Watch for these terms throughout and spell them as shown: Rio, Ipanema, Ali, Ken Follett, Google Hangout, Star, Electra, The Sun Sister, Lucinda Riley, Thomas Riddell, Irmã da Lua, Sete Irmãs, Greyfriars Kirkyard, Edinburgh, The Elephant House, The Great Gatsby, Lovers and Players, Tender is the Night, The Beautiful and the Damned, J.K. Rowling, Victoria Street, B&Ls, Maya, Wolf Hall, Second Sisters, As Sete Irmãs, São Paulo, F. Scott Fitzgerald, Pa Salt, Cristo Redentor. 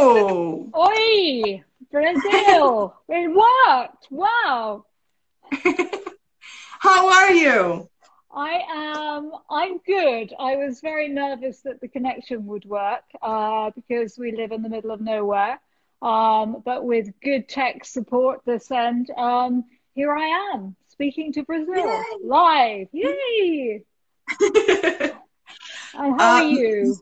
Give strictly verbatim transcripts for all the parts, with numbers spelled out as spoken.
Hello! Oi! Brazil! What? Wow! How are you? I am, I'm good. I was very nervous that the connection would work uh, because we live in the middle of nowhere. Um, but with good tech support this end, um, here I am speaking to Brazil. Yay. Live. Yay! And how um, are you?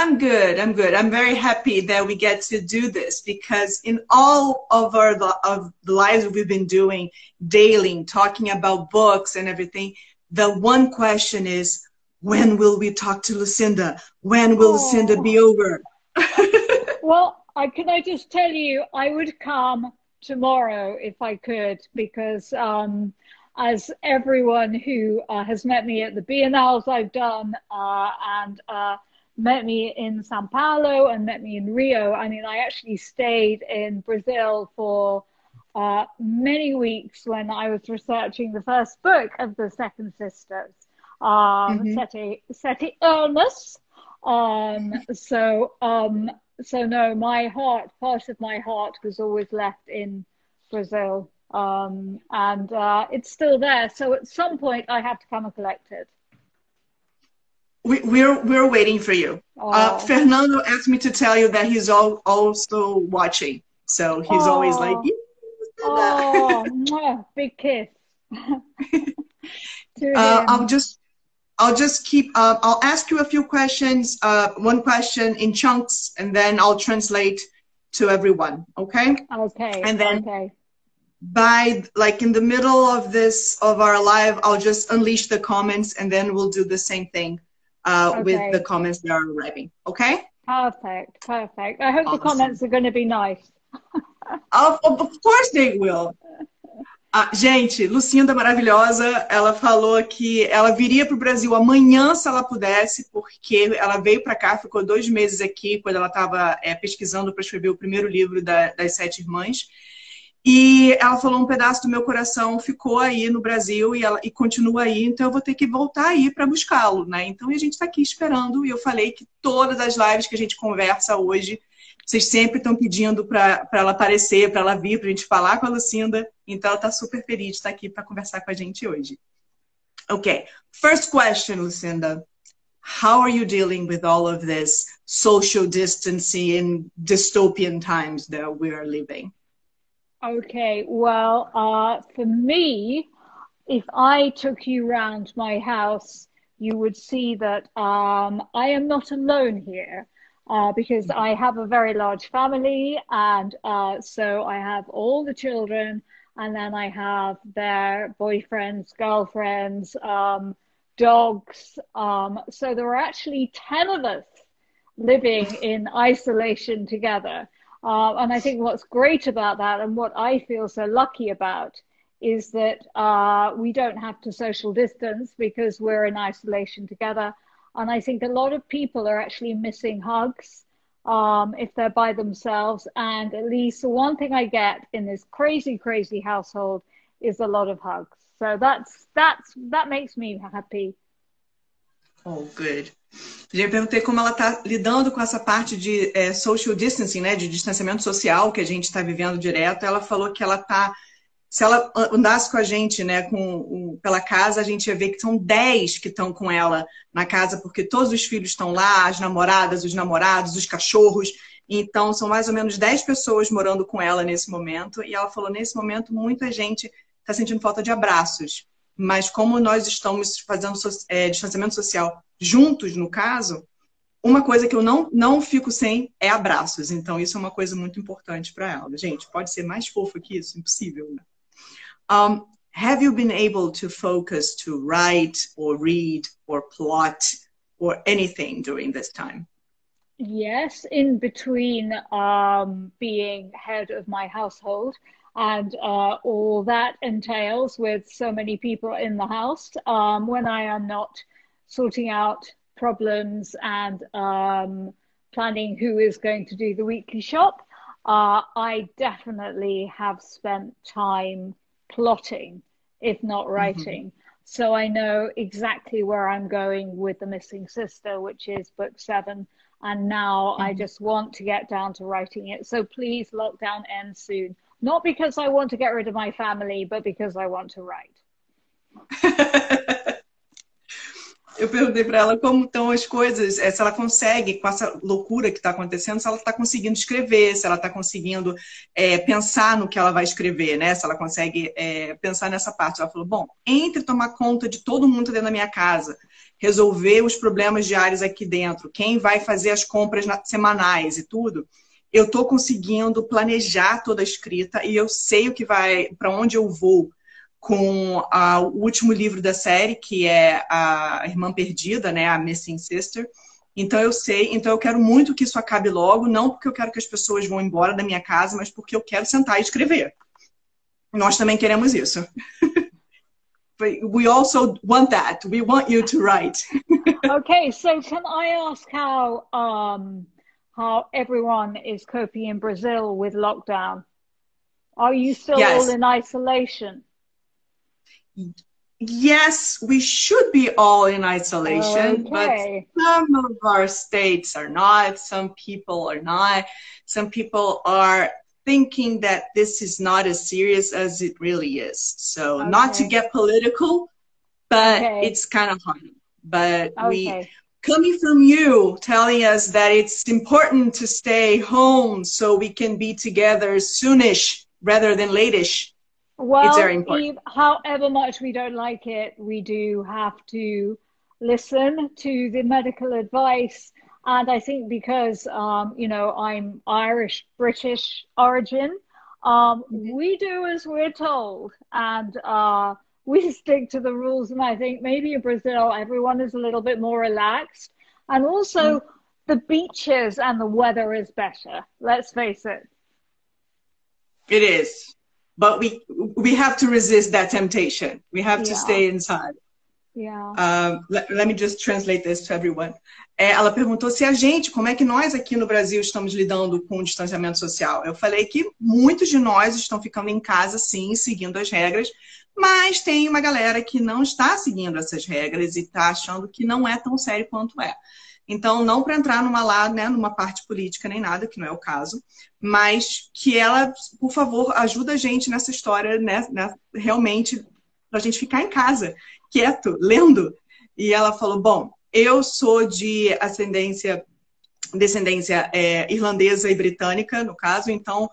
I'm good. I'm good. I'm very happy that we get to do this because in all of our of the lives we've been doing daily, talking about books and everything, the one question is, when will we talk to Lucinda? When will oh. Lucinda be over? Well, I, can I just tell you, I would come tomorrow if I could, because um, as everyone who uh, has met me at the B and Ls I've done uh, and uh, met me in São Paulo and met me in Rio, I mean, I actually stayed in Brazil for Uh, many weeks when I was researching the first book of the Second Sisters, um, mm-hmm. Sete, Sete Irmãs. Um, so, um, so no, my heart, part of my heart was always left in Brazil. Um, and uh, it's still there. So at some point I have to come and collect it. We, we're, we're waiting for you. Oh. Uh, Fernando asked me to tell you that he's all, also watching. So he's oh. always like, yeah. Oh, big kiss. uh, I'll just, I'll just keep. Uh, I'll ask you a few questions. Uh, one question in chunks, and then I'll translate to everyone. Okay. Okay. And then, okay. by like in the middle of this of our live, I'll just unleash the comments, and then we'll do the same thing uh, okay. with the comments that are arriving. Okay. Perfect. Perfect. I hope awesome. the comments are going to be nice. Of, of course they will. Ah, gente, Lucinda maravilhosa, ela falou que ela viria para o Brasil amanhã se ela pudesse, porque ela veio para cá, ficou dois meses aqui quando ela estava é, pesquisando para escrever o primeiro livro da, das Sete Irmãs. E ela falou, um pedaço do meu coração ficou aí no Brasil e, ela, e continua aí, então eu vou ter que voltar aí para buscá-lo, né? Então a gente está aqui esperando e eu falei que todas as lives que a gente conversa hoje vocês sempre estão pedindo para ela aparecer, para ela vir, para a gente falar com a Lucinda. Então, ela está super feliz de estar aqui para conversar com a gente hoje. Okay, first question, Lucinda. How are you dealing with all of this social distancing in dystopian times that we are living? Okay, well, uh, for me, if I took you round my house, you would see that um, I am not alone here. Uh, because I have a very large family, and uh, so I have all the children, and then I have their boyfriends, girlfriends, um, dogs. Um, so there are actually ten of us living in isolation together. Uh, and I think what's great about that, and what I feel so lucky about, is that uh, we don't have to social distance because we're in isolation together. And I think a lot of people are actually missing hugs um, if they're by themselves. And at least the one thing I get in this crazy, crazy household is a lot of hugs. So that's, that's, that makes me happy. Oh, good. Eu perguntei como ela está lidando com essa parte de é, social distancing, né? De distanciamento social que a gente está vivendo direto. Ela falou que ela está... Se ela andasse com a gente, né, com, pela casa, a gente ia ver que são dez que estão com ela na casa, porque todos os filhos estão lá, as namoradas, os namorados, os cachorros. Então, são mais ou menos dez pessoas morando com ela nesse momento. E ela falou, nesse momento, muita gente está sentindo falta de abraços. Mas como nós estamos fazendo so é, distanciamento social juntos, no caso, uma coisa que eu não, não fico sem é abraços. Então, isso é uma coisa muito importante para ela. Gente, pode ser mais fofo que isso? Impossível, né? Um, have you been able to focus to write or read or plot or anything during this time? Yes, in between um, being head of my household and uh, all that entails with so many people in the house, um, when I am not sorting out problems and um, planning who is going to do the weekly shop, uh, I definitely have spent time plotting, if not writing. Mm-hmm. So I know exactly where I'm going with The Missing Sister, which is book seven, And now mm-hmm. I just want to get down to writing it. So please, lockdown ends soon. Not because I want to get rid of my family, but because I want to write. Eu perguntei para ela como estão as coisas, se ela consegue, com essa loucura que está acontecendo, se ela está conseguindo escrever, se ela está conseguindo é, pensar no que ela vai escrever, né? Se ela consegue é, pensar nessa parte. Ela falou, bom, entre tomar conta de todo mundo dentro da minha casa, resolver os problemas diários aqui dentro, quem vai fazer as compras semanais e tudo, eu estou conseguindo planejar toda a escrita e eu sei o que vai, para onde eu vou. Com a, o último livro da série, que é a Irmã Perdida, né? A Missing Sister. Então eu sei, então eu quero muito que isso acabe logo, não porque eu quero que as pessoas vão embora da minha casa, mas porque eu quero sentar e escrever. Nós também queremos isso. We also want that. We want you to write. Okay, so can I ask how, um, how everyone is coping in Brazil with lockdown? Are you still yes. all in isolation? Yes, we should be all in isolation, oh, okay. but some of our states are not, some people are not, some people are thinking that this is not as serious as it really is. So okay. not to get political, but okay. it's kind of hard. But okay. we, coming from you, telling us that it's important to stay home so we can be together soonish rather than late-ish. Well, Eve, however much we don't like it, we do have to listen to the medical advice. And I think because, um, you know, I'm Irish, British origin, um, we do as we're told. And uh, we stick to the rules. And I think maybe in Brazil, everyone is a little bit more relaxed. And also mm. the beaches and the weather is better. Let's face it. It is. But we we have to resist that temptation. We have yeah. to stay inside. Yeah. Um, let, let me just translate this to everyone. É, ela perguntou se a gente, como é que nós aqui no Brasil estamos lidando com o distanciamento social. Eu falei que muitos de nós estão ficando em casa, sim, seguindo as regras. Mas tem uma galera que não está seguindo essas regras e está achando que não é tão sério quanto é. Então, não para entrar numa lá, né, numa parte política nem nada, que não é o caso, mas que ela, por favor, ajuda a gente nessa história, né, né, realmente, para a gente ficar em casa, quieto, lendo. E ela falou, bom, eu sou de ascendência, descendência é, irlandesa e britânica, no caso, então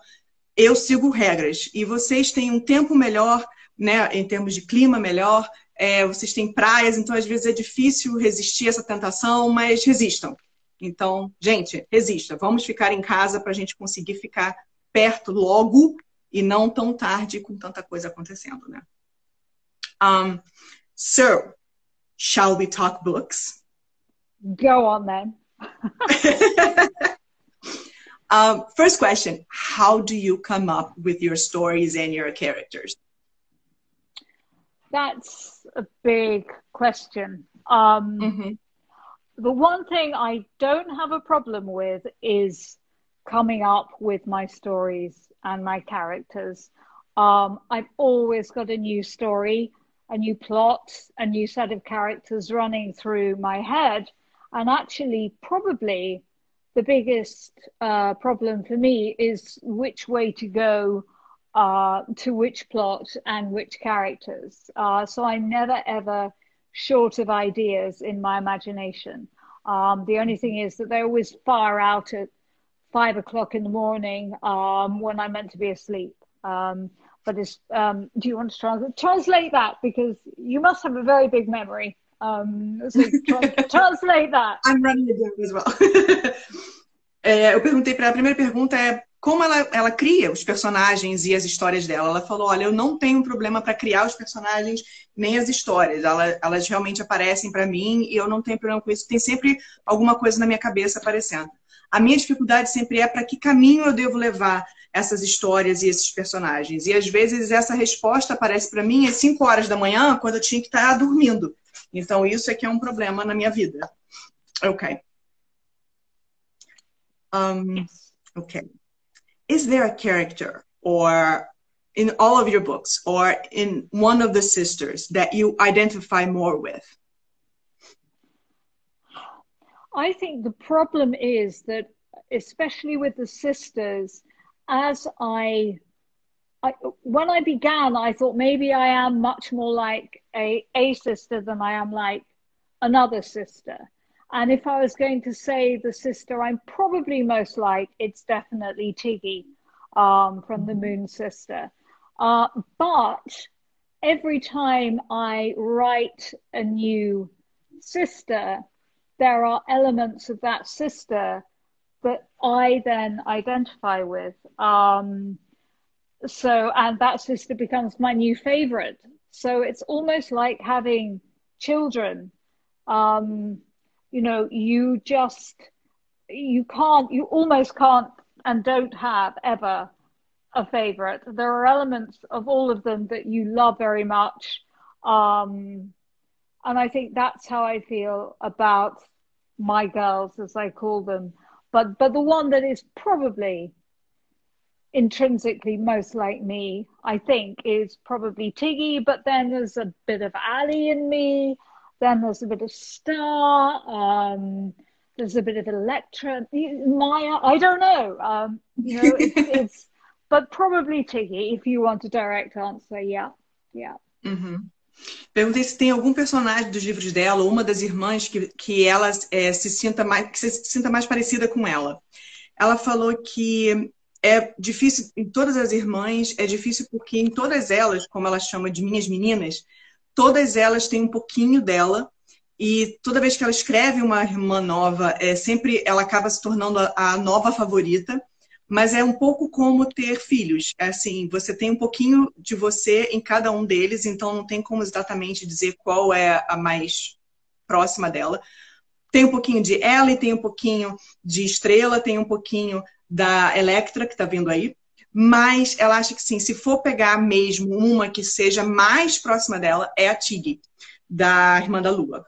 eu sigo regras. E vocês têm um tempo melhor, né, em termos de clima melhor, É, vocês têm praias, então às vezes é difícil resistir a essa tentação, mas resistam. Então, gente, resista. Vamos ficar em casa para a gente conseguir ficar perto logo e não tão tarde com tanta coisa acontecendo, né? Um, so, shall we talk books? Go on then. um, first question, how do you come up with your stories and your characters? That's a big question. Um, mm-hmm. The one thing I don't have a problem with is coming up with my stories and my characters. Um, I've always got a new story, a new plot, a new set of characters running through my head. And actually, probably the biggest uh, problem for me is which way to go Uh, to which plot and which characters. Uh, so I'm never, ever short of ideas in my imagination. Um, the only thing is that they always fire out at five o'clock in the morning um, when I'm meant to be asleep. Um, but it's, um, do you want to trans translate that? Because you must have a very big memory. Um, so trans translate that. I'm running the game as well. é, eu perguntei para a primeira pergunta é como ela, ela cria os personagens e as histórias dela. Ela falou, olha, eu não tenho problema para criar os personagens nem as histórias. Ela, elas realmente aparecem para mim e eu não tenho problema com isso. Tem sempre alguma coisa na minha cabeça aparecendo. A minha dificuldade sempre é para que caminho eu devo levar essas histórias e esses personagens. E às vezes essa resposta aparece para mim às cinco horas da manhã, quando eu tinha que estar dormindo. Então isso é que é um problema na minha vida. Ok. Um, ok. Is there a character or in all of your books or in one of the sisters that you identify more with? I think the problem is that, especially with the sisters, as I, I when I began, I thought maybe I am much more like a, a sister than I am like another sister. And if I was going to say the sister I'm probably most like, it's definitely Tiggy um, from the Moon Sister. Uh, but every time I write a new sister, there are elements of that sister that I then identify with. Um, so, and that sister becomes my new favorite. So it's almost like having children. Um, you know, you just, you can't, you almost can't and don't have ever a favorite. There are elements of all of them that you love very much. Um, and I think that's how I feel about my girls, as I call them. But, but the one that is probably intrinsically most like me, I think, is probably Tiggy. But then there's a bit of Ali in me. Then there's a bit of Star. Um, there's a bit of Electra. Maya, I don't know. Um, you know, it's, it's but probably Tiggy, if you want a direct answer. Yeah, yeah. Mm-hmm. Perguntei se tem algum personagem dos livros dela ou uma das irmãs que, que ela é, se sinta mais, que se sinta mais parecida com ela. Ela falou que é difícil em todas as irmãs, é difícil porque em todas elas, como ela chama de minhas meninas, todas elas têm um pouquinho dela e toda vez que ela escreve uma irmã nova, é, sempre ela acaba se tornando a, a nova favorita. Mas é um pouco como ter filhos. Assim, você tem um pouquinho de você em cada um deles, então não tem como exatamente dizer qual é a mais próxima dela. Tem um pouquinho de Ellie, tem um pouquinho de Estrela, tem um pouquinho da Electra, que está vindo aí. Mas ela acha que sim, se for pegar mesmo uma que seja mais próxima dela, é a Tiggy, da Irmã da Lua.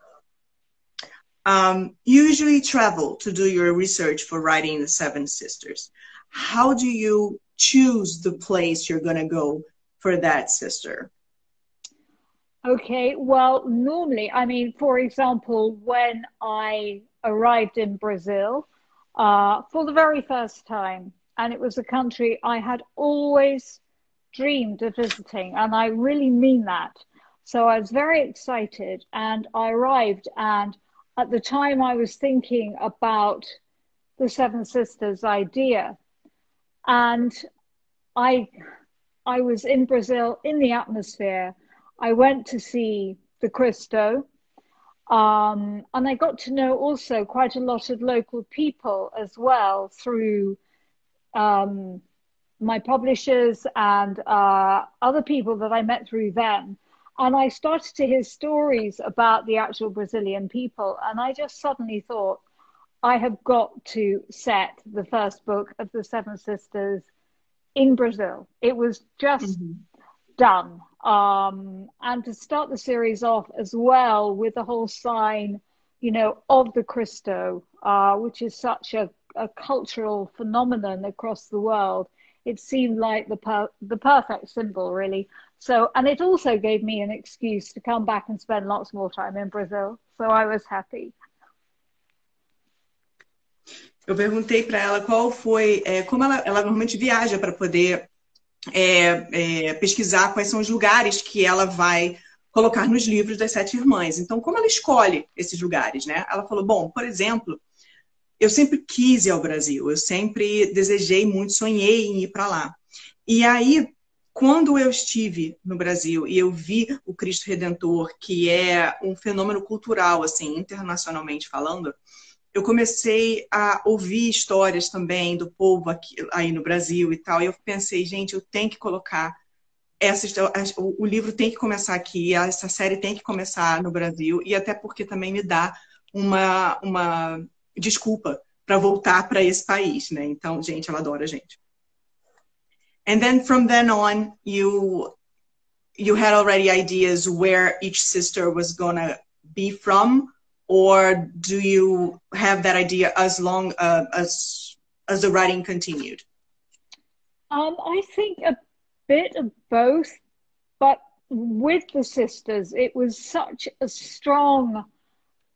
Um, you usually travel to do your research for writing The Seven Sisters. How do you choose the place you're going to go for that sister? Okay, well, normally, I mean, for example, when I arrived in Brazil uh, for the very first time, and it was a country I had always dreamed of visiting, and I really mean that. So I was very excited, and I arrived, and at the time I was thinking about the Seven Sisters idea. And I, I was in Brazil, in the atmosphere. I went to see the Cristo. Um, and I got to know also quite a lot of local people as well through um, my publishers and uh, other people that I met through them. And I started to hear stories about the actual Brazilian people. And I just suddenly thought, I have got to set the first book of the Seven Sisters in Brazil. It was just mm-hmm. done. Um, and to start the series off as well with the whole sign, you know, of the Cristo, uh, which is such a, a cultural phenomenon across the world. It seemed like the, per the perfect symbol, really. So, and it also gave me an excuse to come back and spend lots more time in Brazil. So I was happy. Eu perguntei para ela qual foi, é, como ela, ela normalmente viaja para poder é, é, pesquisar quais são os lugares que ela vai colocar nos livros das Sete Irmãs. Então, como ela escolhe esses lugares, né? Ela falou, bom, por exemplo, eu sempre quis ir ao Brasil, eu sempre desejei muito, sonhei em ir para lá. E aí, quando eu estive no Brasil e eu vi o Cristo Redentor, que é um fenômeno cultural, assim, internacionalmente falando, eu comecei a ouvir histórias também do povo aqui, aí no Brasil e tal. E eu pensei, gente, eu tenho que colocar... Essa, o livro tem que começar aqui, essa série tem que começar no Brasil. E até porque também me dá uma, uma desculpa para voltar para esse país, né? Então, gente, ela adora a gente. And then from then on, you, you had already ideas where each sister was gonna be from? Or do you have that idea as long uh, as as the writing continued? Um, I think a bit of both, but with the sisters, it was such a strong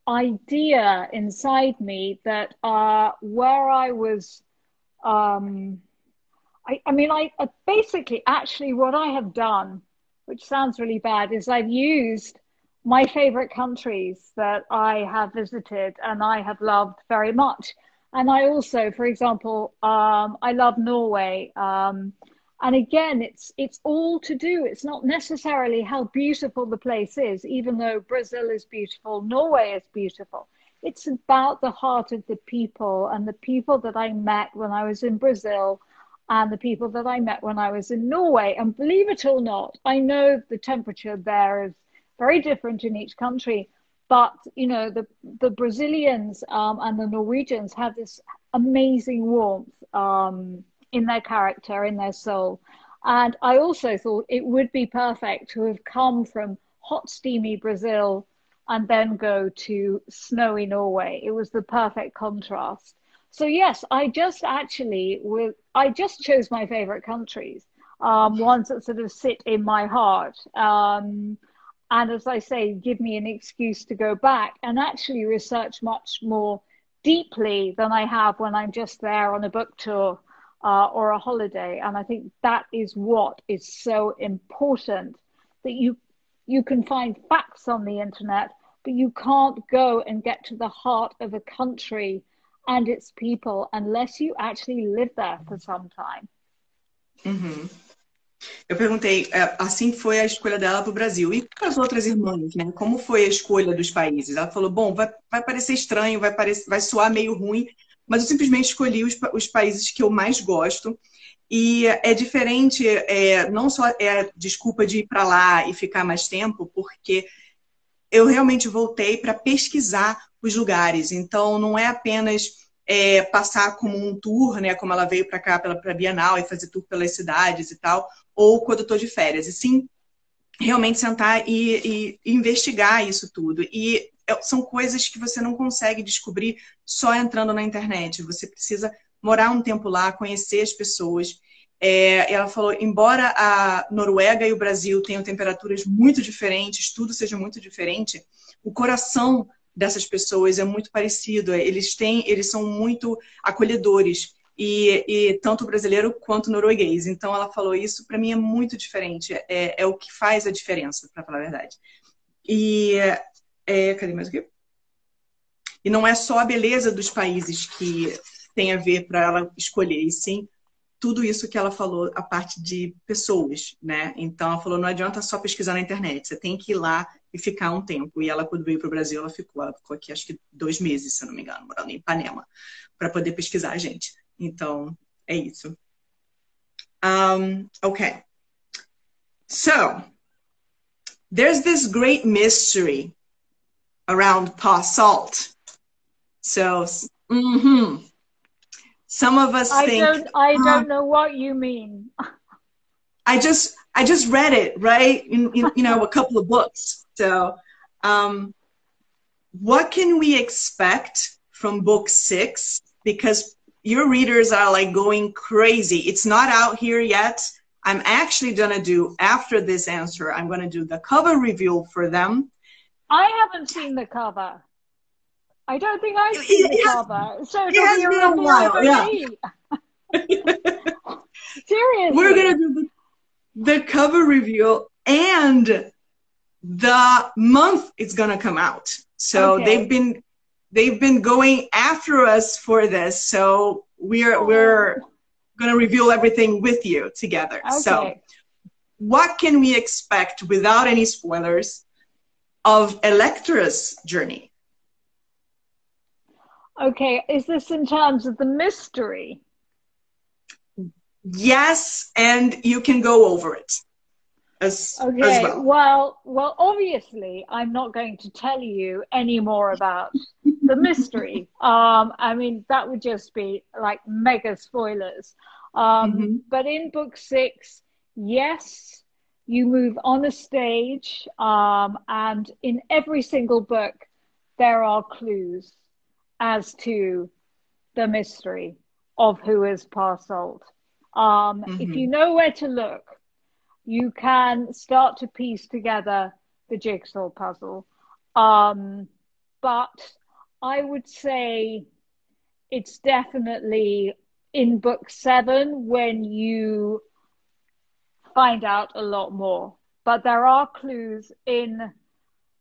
idea inside me that uh, where I was, um, I, I mean, I, I basically, actually what I have done, which sounds really bad, is I've used my favorite countries that I have visited and I have loved very much. And I also, for example, um, I love Norway. Um, and again, it's it's all to do. It's not necessarily how beautiful the place is, even though Brazil is beautiful, Norway is beautiful. It's about the heart of the people and the people that I met when I was in Brazil and the people that I met when I was in Norway. And believe it or not, I know the temperature there is very different in each country. But, you know, the, the Brazilians um, and the Norwegians have this amazing warmth um, in their character, in their soul. And I also thought it would be perfect to have come from hot, steamy Brazil and then go to snowy Norway. It was the perfect contrast. So, yes, I just actually with I just chose my favorite countries, um, ones that sort of sit in my heart. Um And as I say, give me an excuse to go back and actually research much more deeply than I have when I'm just there on a book tour uh, or a holiday. And I think that is what is so important, that you, you can find facts on the internet, but you can't go and get to the heart of a country and its people unless you actually live there for some time. Mm-hmm. Eu perguntei, assim foi a escolha dela para o Brasil. E para as outras irmãs, né? Como foi a escolha dos países? Ela falou, bom, vai, vai parecer estranho, vai, parecer, vai soar meio ruim, mas eu simplesmente escolhi os, os países que eu mais gosto. E é diferente, é, não só é a desculpa de ir para lá e ficar mais tempo, porque eu realmente voltei para pesquisar os lugares. Então, não é apenas... É, passar como um tour, né? Como ela veio para cá, para a Bienal, e fazer tour pelas cidades e tal, ou quando eu estou de férias. E sim, realmente sentar e, e investigar isso tudo. E são coisas que você não consegue descobrir só entrando na internet. Você precisa morar um tempo lá, conhecer as pessoas. É, ela falou, embora a Noruega e o Brasil tenham temperaturas muito diferentes, tudo seja muito diferente, o coração dessas pessoas é muito parecido. Eles têm, eles são muito acolhedores, e, e tanto brasileiro quanto norueguês. Então ela falou, isso para mim é muito diferente, é, é o que faz a diferença, para falar a verdade. E é, cadê mais o quê? E não é só a beleza dos países que tem a ver para ela escolher, e sim tudo isso que ela falou, a parte de pessoas, né? Então ela falou, não adianta só pesquisar na internet, você tem que ir lá e ficar um tempo. E ela, quando veio para o Brasil, ela ficou, ela ficou aqui acho que dois meses, se não me engano, morando em Ipanema, para poder pesquisar a gente. Então, é isso. Um, okay. So, there's this great mystery around Pa Salt. So, mm-hmm. Some of us I think... Don't, I oh, don't know what you mean. I just... I just read it, right? In, in, you know, a couple of books. So, um, what can we expect from book six? Because your readers are like going crazy. It's not out here yet. I'm actually going to do, after this answer, I'm going to do the cover review for them. I haven't seen the cover. I don't think I've it, seen it the has, cover. So it has been a while, yeah. Seriously. We're going to do the the cover reveal and the month it's gonna come out. So okay. they've been they've been going after us for this. So we're we're gonna reveal everything with you together. Okay. So what can we expect, without any spoilers, of Electra's journey? Okay, is this in terms of the mystery? Yes, and you can go over it as, okay, as well. well. Well, obviously, I'm not going to tell you any more about the mystery. Um, I mean, that would just be like mega spoilers. Um, mm-hmm. But in book six, yes, you move on a stage. Um, and in every single book, there are clues as to the mystery of who is Pa Salt. Um, mm-hmm. If you know where to look, you can start to piece together the jigsaw puzzle. Um, but I would say it's definitely in book seven when you find out a lot more. But there are clues in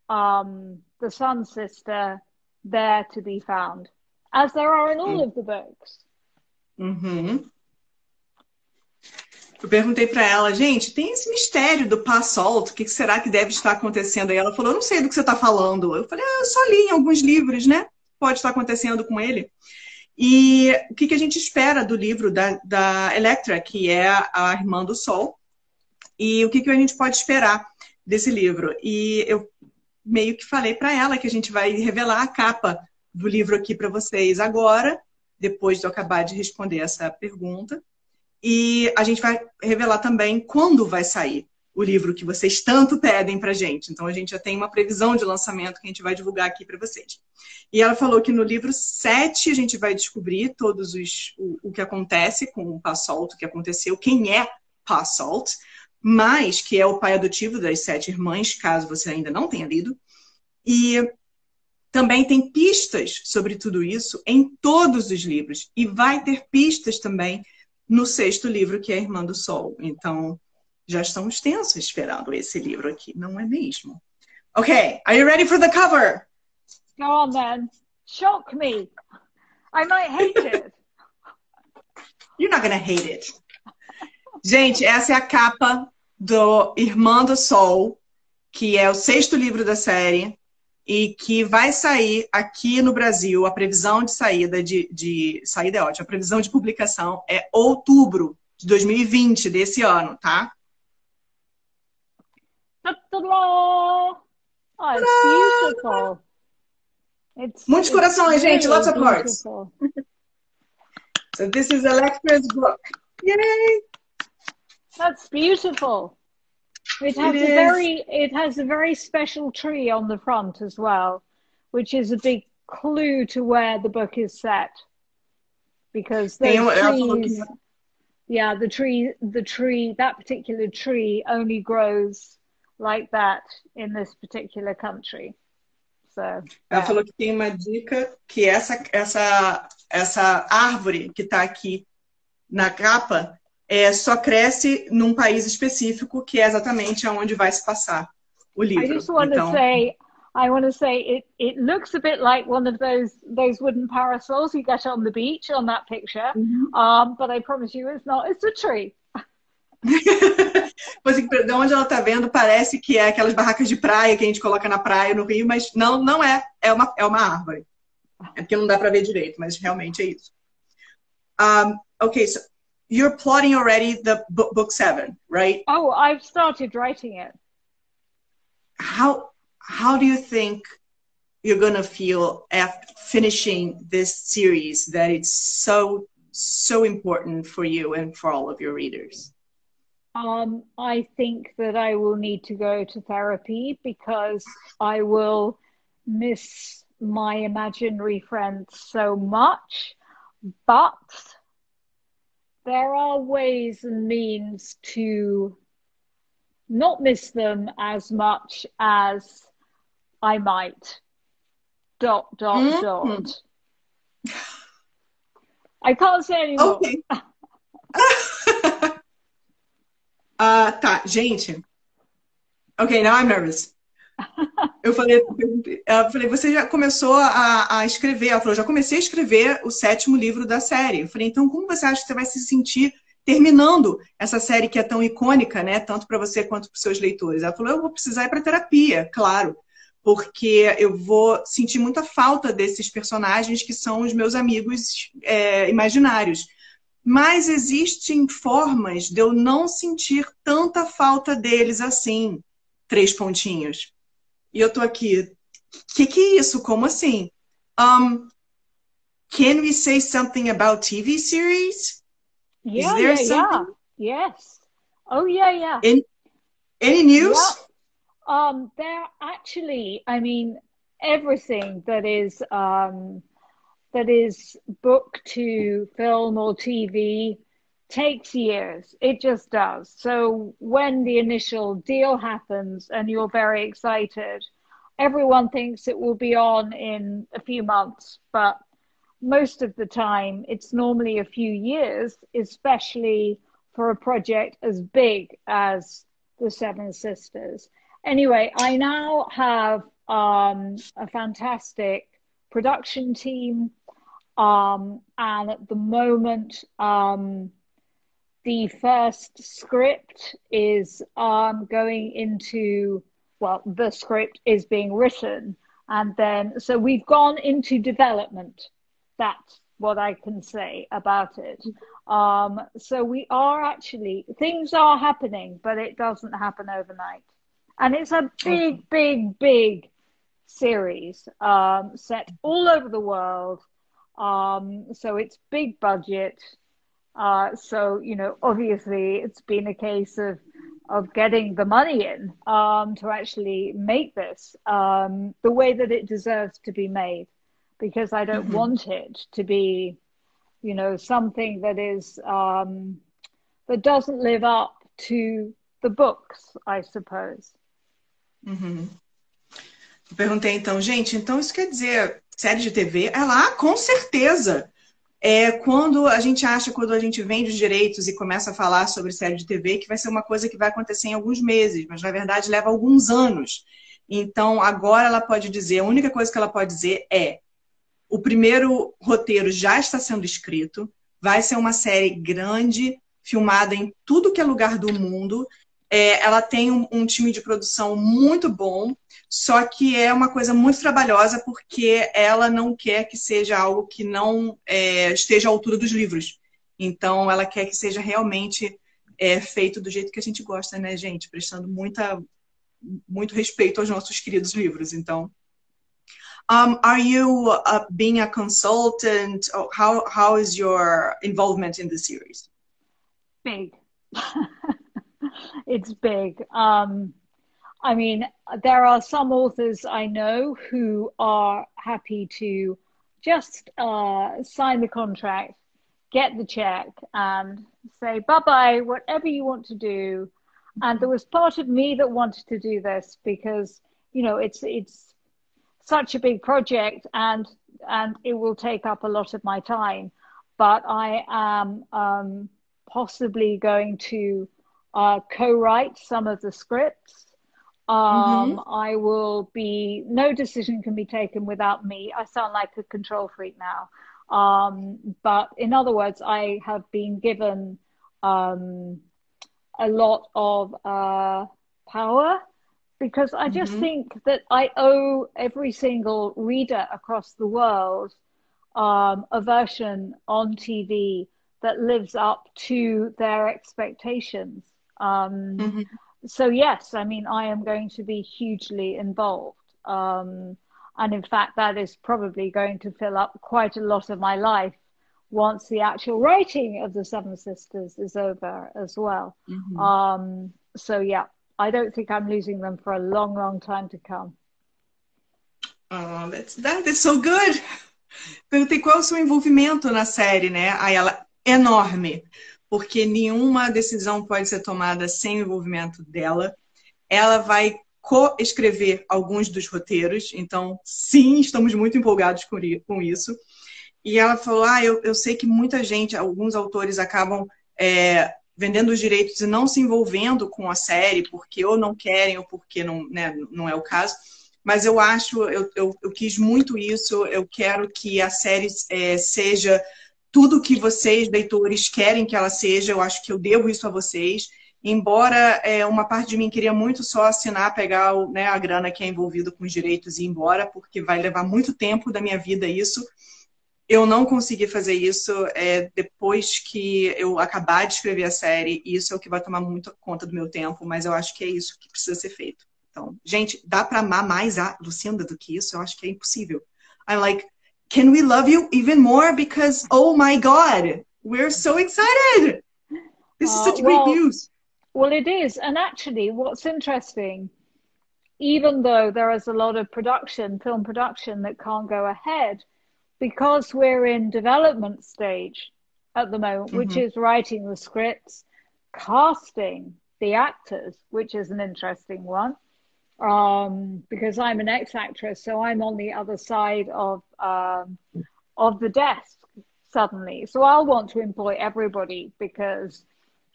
um, The Sun Sister there to be found, as there are in all of the books. Uhum. Eu perguntei para ela, gente, tem esse mistério do Pa Salt, o que será que deve estar acontecendo? Aí ela falou, eu não sei do que você está falando. Eu falei, ah, eu só li em alguns livros, né? Pode estar acontecendo com ele. E o que, que a gente espera do livro da, da Electra, que é a Irmã do Sol, e o que, que a gente pode esperar desse livro? E eu meio que falei para ela que a gente vai revelar a capa do livro aqui para vocês agora, depois de eu acabar de responder essa pergunta. E a gente vai revelar também quando vai sair o livro que vocês tanto pedem para a gente. Então, a gente já tem uma previsão de lançamento que a gente vai divulgar aqui para vocês. E ela falou que no livro sete a gente vai descobrir todos os, o, o que acontece com o Pa Salt, o que aconteceu, quem é Pa Salt, mas que é o pai adotivo das sete irmãs, caso você ainda não tenha lido. E também tem pistas sobre tudo isso em todos os livros. E vai ter pistas também no sexto livro, que é Irmã do Sol. Então, já estamos tensos esperando esse livro aqui, não é mesmo? Okay, are you ready for the cover? Go on then. Shock me. I might hate it. You're not gonna hate it. Gente, essa é a capa do Irmã do Sol, que é o sexto livro da série e que vai sair aqui no Brasil. A previsão de saída de, de saída é ótima. A previsão de publicação é outubro de dois mil e vinte, desse ano, tá? Oh, it's beautiful. It's, Muitos it's corações, really gente. Lots of hearts. So this is Electra's book. Yay! That's beautiful. It has it a very it has a very special tree on the front as well, which is a big clue to where the book is set. Because those trees, at... yeah, the tree the tree that particular tree only grows like that in this particular country. So, yeah. Ela falou que tem uma dica que essa essa essa árvore que está aqui na capa É, só cresce num país específico, que é exatamente aonde vai se passar o livro. I just want então... to say, I want to say, it, it looks a bit like one of those those wooden parasols you get on the beach on that picture, mm-hmm. um, but I promise you, it's not. It's a tree. De onde ela está vendo parece que é aquelas barracas de praia que a gente coloca na praia no Rio, mas não, não é. É uma é uma árvore. É porque não dá para ver direito, mas realmente é isso. Um, ok, so you're plotting already the book, book seven, right? Oh, I've started writing it. How how do you think you're gonna feel after finishing this series that it's so so important for you and for all of your readers? Um, I think that I will need to go to therapy because I will miss my imaginary friends so much, but there are ways and means to not miss them as much as I might. Dot, dot, mm-hmm. dot. I can't say anymore. Okay. uh, tá, gente. Okay, now I'm nervous. Eu falei, eu falei, você já começou a, a escrever? Ela falou, já comecei a escrever o sétimo livro da série. Eu falei, então como você acha que você vai se sentir terminando essa série que é tão icônica, né? Tanto para você quanto para os seus leitores. Ela falou, eu vou precisar ir para terapia, claro, porque eu vou sentir muita falta desses personagens que são os meus amigos é, imaginários. Mas existem formas de eu não sentir tanta falta deles assim. Três pontinhos. E eu tô aqui, que que é isso? Como assim? Um, can we say something about T V series? Yeah, Is there yeah, something? yeah. Yes. Oh, yeah, yeah. In, any news? Yeah. Um, there actually, I mean, everything that is, um, that is book to film or T V takes years. It just does. So when the initial deal happens and you're very excited, everyone thinks it will be on in a few months, but most of the time it's normally a few years, especially for a project as big as The Seven Sisters. Anyway, I now have um, a fantastic production team. Um, and at the moment, um, the first script is um, going into, well, the script is being written. And then, so we've gone into development. That's what I can say about it. Um, so we are actually, things are happening, but it doesn't happen overnight. And it's a big, big, big series um, set all over the world. Um, so it's big budget. Uh, so, you know, obviously it's been a case of, of getting the money in um, to actually make this um, the way that it deserves to be made, because I don't want it to be, you know, something that is, um, that doesn't live up to the books, I suppose. Uhum. Perguntei então, gente, então isso quer dizer, série de T V, ela, com certeza, é quando a gente acha, quando a gente vende os direitos e começa a falar sobre série de T V, que vai ser uma coisa que vai acontecer em alguns meses, mas na verdade leva alguns anos. Então agora ela pode dizer, a única coisa que ela pode dizer é, o primeiro roteiro já está sendo escrito, vai ser uma série grande, filmada em tudo que é lugar do mundo. É, ela tem um, um time de produção muito bom, só que é uma coisa muito trabalhosa porque ela não quer que seja algo que não é, esteja à altura dos livros. Então, ela quer que seja realmente é, feito do jeito que a gente gosta, né, gente? Prestando muita, muito respeito aos nossos queridos livros. Então, um, are you uh, being a consultant? How, how is your involvement in the series? Big. It's big. Um, I mean, there are some authors I know who are happy to just uh, sign the contract, get the check, and say, bye-bye, whatever you want to do. And there was part of me that wanted to do this because, you know, it's it's such a big project and, and it will take up a lot of my time. But I am um, possibly going to Uh, co-write some of the scripts. Um, mm-hmm. I will be, no decision can be taken without me. I sound like a control freak now. Um, but in other words, I have been given um, a lot of uh, power because I just mm-hmm. think that I owe every single reader across the world um, a version on T V that lives up to their expectations. Um, mm-hmm. So yes, I mean, I am going to be hugely involved. Um, and in fact, that is probably going to fill up quite a lot of my life once the actual writing of The Seven Sisters is over as well. Mm-hmm. Um, so yeah, I don't think I'm losing them for a long, long time to come. Oh, that's, that is so good. Perguntei qual é o seu envolvimento na série, né? Aí ela, enorme. Porque nenhuma decisão pode ser tomada sem o envolvimento dela. Ela vai co-escrever alguns dos roteiros. Então, sim, estamos muito empolgados com isso. E ela falou, ah, eu, eu sei que muita gente, alguns autores acabam é, vendendo os direitos e não se envolvendo com a série, porque ou não querem, ou porque não, né, não é o caso. Mas eu acho, eu, eu, eu quis muito isso. Eu quero que a série é, seja... tudo que vocês, leitores, querem que ela seja, eu acho que eu devo isso a vocês. Embora é, uma parte de mim queria muito só assinar, pegar o, né, a grana que é envolvida com os direitos e ir embora, porque vai levar muito tempo da minha vida isso. Eu não consegui fazer isso é, depois que eu acabar de escrever a série. Isso é o que vai tomar muito conta do meu tempo, mas eu acho que é isso que precisa ser feito. Então, gente, dá para amar mais a Lucinda do que isso? Eu acho que é impossível. I'm like... Can we love you even more? Because, oh my God, we're so excited. This is uh, such well, great news. Well, it is. And actually, what's interesting, even though there is a lot of production, film production that can't go ahead, because we're in development stage at the moment, mm-hmm. which is writing the scripts, casting the actors, which is an interesting one, um, because I'm an ex-actress, so I'm on the other side of um, of the desk suddenly. So I'll want to employ everybody because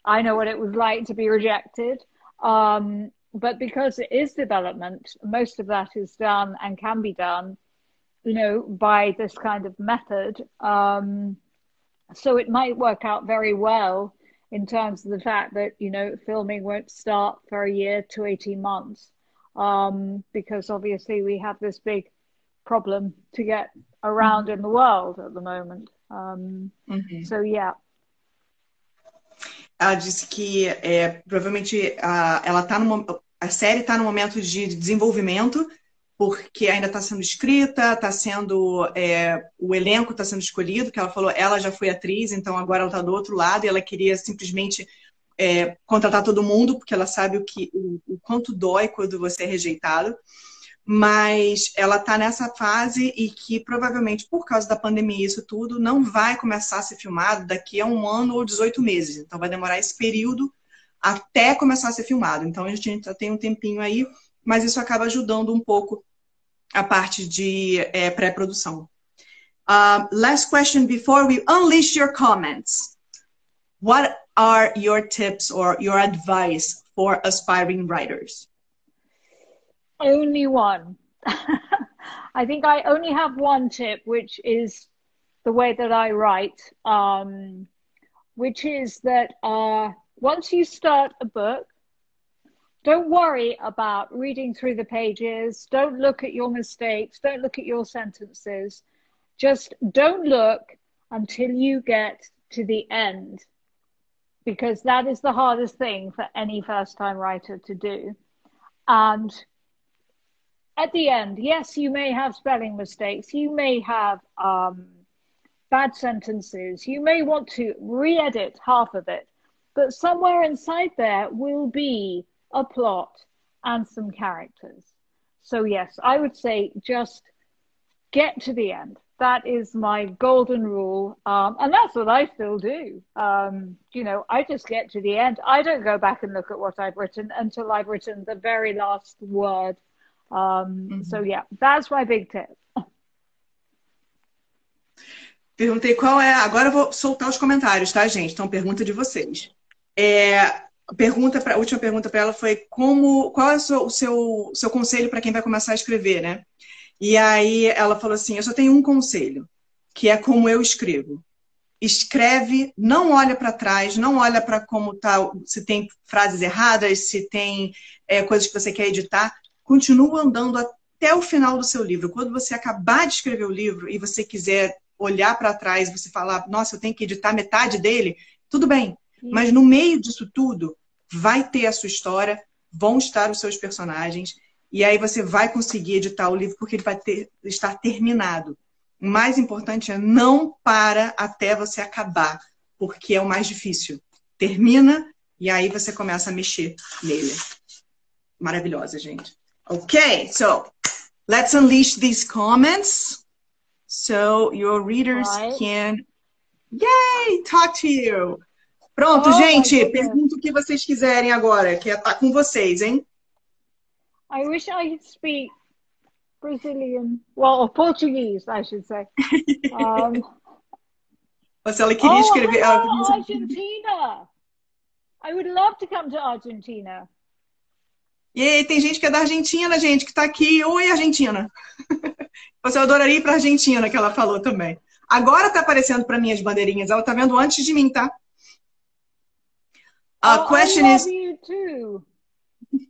I know what it was like to be rejected. Um, but because it is development, most of that is done and can be done, you know, by this kind of method. Um, so it might work out very well in terms of the fact that, you know, filming won't start for a year to eighteen months, um, because obviously we have this big problem to get around in the world at the moment. Um, okay. So, yeah. Ela disse que é, provavelmente a, ela tá no, a série está no momento de desenvolvimento, porque ainda está sendo escrita, tá sendo, é, o elenco está sendo escolhido, que ela falou, ela já foi atriz, então agora ela está do outro lado e ela queria simplesmente é, contratar todo mundo, porque ela sabe o, que, o, o quanto dói quando você é rejeitado. Mas ela está nessa fase e que provavelmente por causa da pandemia isso tudo não vai começar a ser filmado daqui a um ano ou dezoito meses. Então vai demorar esse período até começar a ser filmado. Então a gente já tem um tempinho aí, mas isso acaba ajudando um pouco a parte de é, pré-produção. Uh, last question before we unleash your comments. What are your tips or your advice for aspiring writers? Only one. I think I only have one tip, which is the way that I write, um, which is that uh, once you start a book, don't worry about reading through the pages. Don't look at your mistakes. Don't look at your sentences. Just don't look until you get to the end, because that is the hardest thing for any first-time writer to do. And at the end, yes, you may have spelling mistakes. You may have um, bad sentences. You may want to re-edit half of it. But somewhere inside there will be a plot and some characters. So, yes, I would say just get to the end. That is my golden rule. Um, and that's what I still do. Um, you know, I just get to the end. I don't go back and look at what I've written until I've written the very last word. Um, so yeah, that's my big tip. Perguntei qual é. Agora eu vou soltar os comentários, tá, gente? Então pergunta de vocês. É, pergunta para última pergunta para ela foi como, qual é o seu, o seu, seu conselho para quem vai começar a escrever, né? E aí ela falou assim: eu só tenho um conselho, que é como eu escrevo. Escreve, não olha para trás, não olha para como tá, se tem frases erradas, se tem é, coisas que você quer editar. Continua andando até o final do seu livro. Quando você acabar de escrever o livro e você quiser olhar para trás, você falar, nossa, eu tenho que editar metade dele, tudo bem. Sim. Mas no meio disso tudo, vai ter a sua história, vão estar os seus personagens, e aí você vai conseguir editar o livro porque ele vai ter, estar terminado. O mais importante é não para até você acabar, porque é o mais difícil. Termina e aí você começa a mexer nele. Maravilhosa, gente. Okay, so let's unleash these comments so your readers right. can, yay, talk to you. Pronto, oh, gente, pergunta o que vocês quiserem agora, que tá com vocês, hein? I wish I could speak Brazilian, well, or Portuguese, I should say. um, Mas ela queria oh, escrever... Hello, Argentina! I would love to come to Argentina. E aí, tem gente que é da Argentina, gente, que está aqui. Oi, Argentina. Você adoraria ir para a Argentina, que ela falou também. Agora está aparecendo para mim as bandeirinhas. Ela está vendo antes de mim, tá? A oh, question I love is... you too.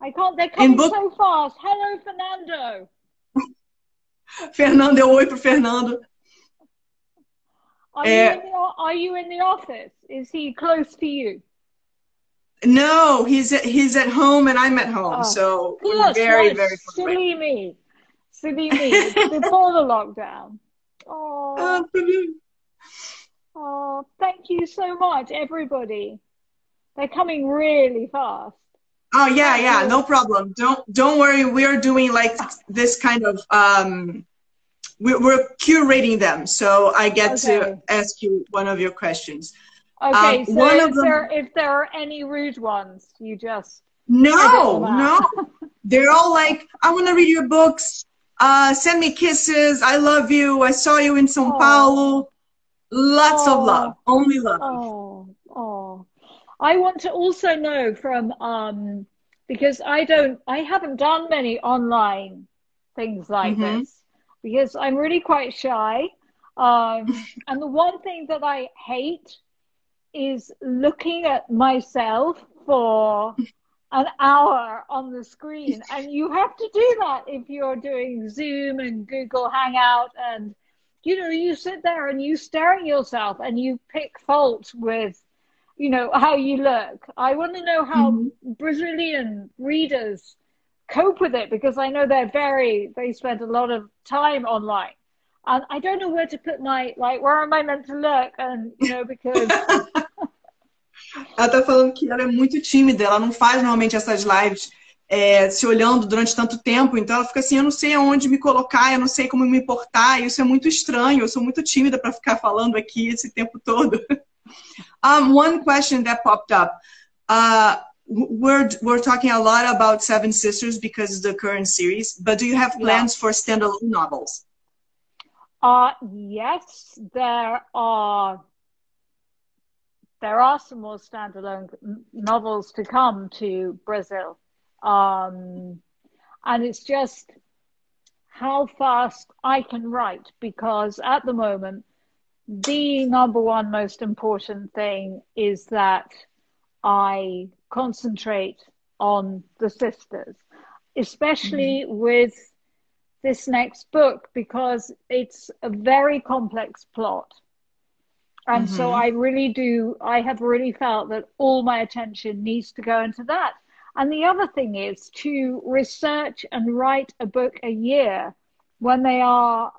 I can't... They're coming book... so fast. Hello, Fernando. Fernando, deu oi para o Fernando. Are, é... you in the... Are you in the office? Is he close to you? No, he's at, he's at home and I'm at home, oh, so yes, very, yes. very familiar. Silly me, silly me, before the lockdown. Oh, oh, thank you so much, everybody. They're coming really fast. Oh yeah, yeah, no problem. Don't don't worry. We're doing like this kind of um, we're, we're curating them, so I get okay. to ask you one of your questions. Okay, um, so one if, of them... there, if there are any rude ones, you just... No, no. They're all like, I want to read your books. Uh, send me kisses. I love you. I saw you in São oh. Paulo. Lots oh. of love. Only love. Oh. oh, I want to also know from, um, because I don't, I haven't done many online things like mm-hmm. this, because I'm really quite shy. Um, and the one thing that I hate is looking at myself for an hour on the screen. And you have to do that if you're doing Zoom and Google Hangout, and you know, you sit there and you stare at yourself and you pick faults with, you know, how you look. I want to know how mm-hmm. Brazilian readers cope with it, because I know they're very, they spend a lot of time online. And I don't know where to put my, like, where am I meant to look? And, you know, because... Ela tá falando que ela é muito tímida, ela não faz normalmente essas lives é, se olhando durante tanto tempo, então ela fica assim, eu não sei aonde me colocar, eu não sei como me portar, isso é muito estranho, eu sou muito tímida para ficar falando aqui esse tempo todo. Um, one question that popped up, uh, we're, we're talking a lot about Seven Sisters because it's the current series, but do you have plans yeah. for standalone novels? Uh, yes, there are... There are some more standalone novels to come to Brazil. Um, and it's just how fast I can write, because at the moment, the number one most important thing is that I concentrate on the sisters, especially mm-hmm. with this next book, because it's a very complex plot. And mm-hmm. so I really do, I have really felt that all my attention needs to go into that. And the other thing is to research and write a book a year when they are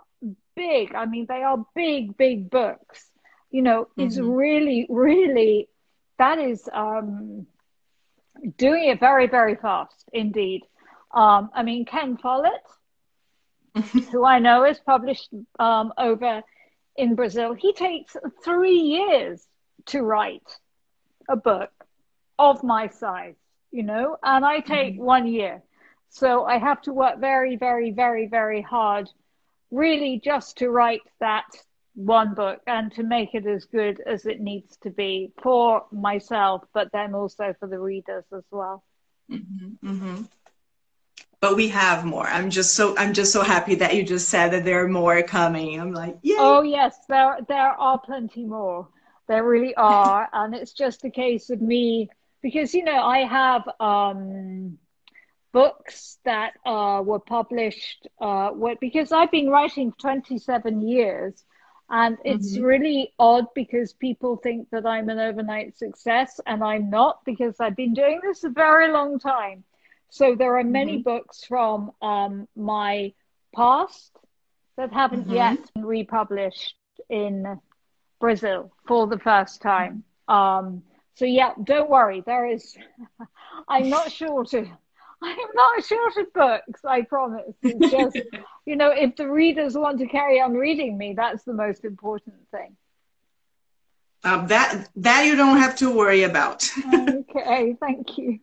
big. I mean, they are big, big books. You know, mm-hmm. it's really, really, that is um, doing it very, very fast indeed. Um, I mean, Ken Follett, who I know is published um, over... in Brazil, he takes three years to write a book of my size, you know, and I take mm-hmm. one year. So I have to work very, very, very, very hard, really just to write that one book and to make it as good as it needs to be for myself, but then also for the readers as well. Mm-hmm. Mm-hmm. But we have more. I'm just so I'm just so happy that you just said that there are more coming. I'm like, yeah. Oh yes, there there are plenty more. There really are, and it's just a case of me, because you know I have um, books that uh, were published. Uh, were, because I've been writing twenty-seven years, and it's mm-hmm. really odd because people think that I'm an overnight success, and I'm not, because I've been doing this a very long time. So there are many mm-hmm. books from um, my past that haven't mm-hmm. yet been republished in Brazil for the first time. Um, so yeah, don't worry. There is, I'm not shorted. I'm not shorted books, I promise. It's just, you know, if the readers want to carry on reading me, that's the most important thing. Uh, that, that you don't have to worry about. Okay, thank you.